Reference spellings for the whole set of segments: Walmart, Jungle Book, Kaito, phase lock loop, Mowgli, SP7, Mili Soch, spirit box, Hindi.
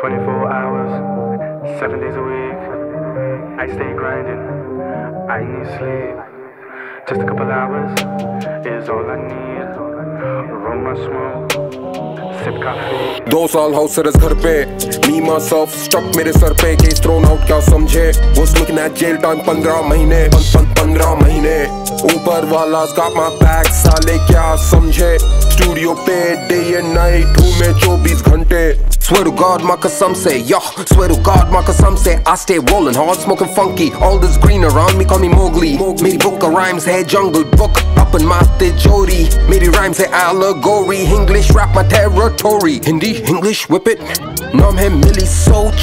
24 hours, 7 days a week. I stay grinding, I need sleep. Just a couple hours is all I need. Roll my smoke, sip coffee. 2 साल house arrest घर पे, me myself stuck मेरे सर पे. Case thrown out क्या समझे, वो sneaking at jail time 15 महीने. 15 महीने ऊपर वाला got my back, साले क्या समझे. Studio पे day and night हूँ मैं 24 घंटे. Swear to God, my kasam se, yo. Swear to God, my kasam se. I stay rollin' hard, smoking funky. All this green around me, call me Mowgli. Meri book of rhymes hai jungle book. Apan maaste jodi. Meri rhymes hai allegory. English rap my territory. Hindi, English whip it. Naam hai Mili Soch.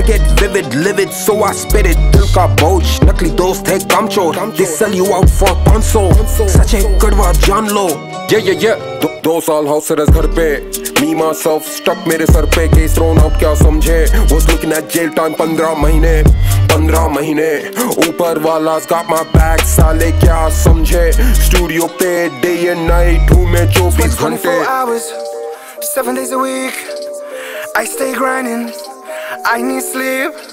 I get vivid, livid, so I spit it. Dil ka boch. Nakli dost hai kamchor. They sell you out for 500. Sach hai kadwa jaan lo. Yeah. 2 साल house arrest घर पे, me myself stuck मेरे सर पे. Case thrown out क्या समझे, वो looking at jail time 15 महीने ऊपर वाला got my back, साले क्या समझे. Studio पे day and night हूँ मैं 24 घंटे. 24 hours 7 days a week, I stay grinding, I need sleep.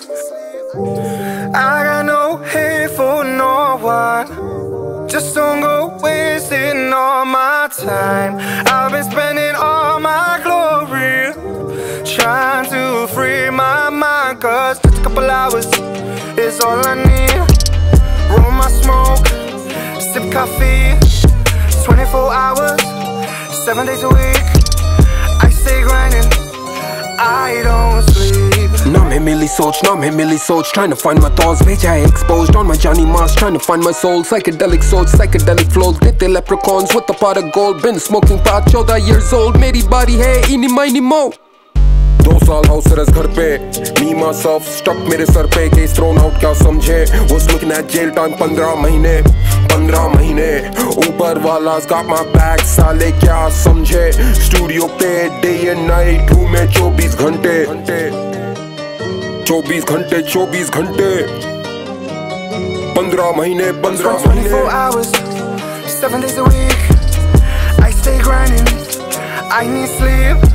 I got no hate for no one, just don't go wasting all my time. I've been spending all my glory trying to free my mind, cause just a couple hours is all I need. Roll my smoke, sip coffee. 24 hours, 7 days a week, I stay grinding, I don't sleep. Naam hai Mili Soch, naam hai Mili Soch. Trying to find my thoughts, bheja hai exposed. On my Johnny mask, trying to find my soul. Psychedelic souls, psychedelic flows. Dete leprechauns with a pot of gold. Been smoking pot, 14 years old. Meri body hai, ini mini mo. 2 साल house arrest घर पे, me myself stuck मेरे सर पे. Case thrown out क्या समझे, वो looking at jail time 15 महीने ऊपर वाला got my back, साले क्या समझे. Studio पे day and night हूँ मैं 24 घंटे 15 महीने. 24 hours 7 days a week, I stay grinding, I need sleep.